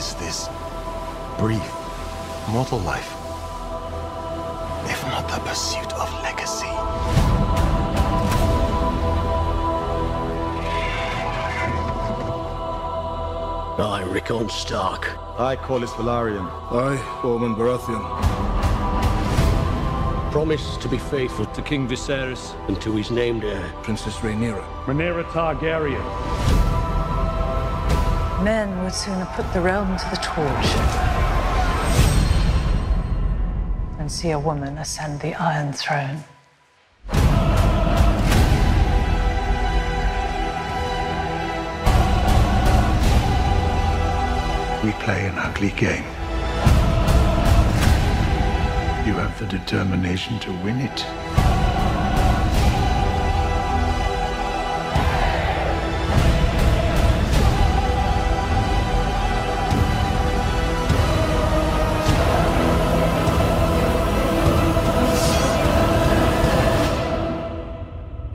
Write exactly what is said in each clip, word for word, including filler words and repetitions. is this brief mortal life, if not the pursuit of legacy? I, Rickon Stark. I, Corlys Valerian. I, Orman Baratheon. Promise to be faithful to King Viserys and to his named heir, Princess Rhaenyra. Rhaenyra Targaryen. Men would sooner put the realm to the torch than see a woman ascend the Iron Throne. We play an ugly game. You have the determination to win it.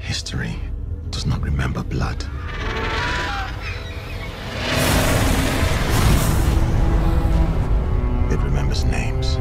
History does not remember blood. It remembers names.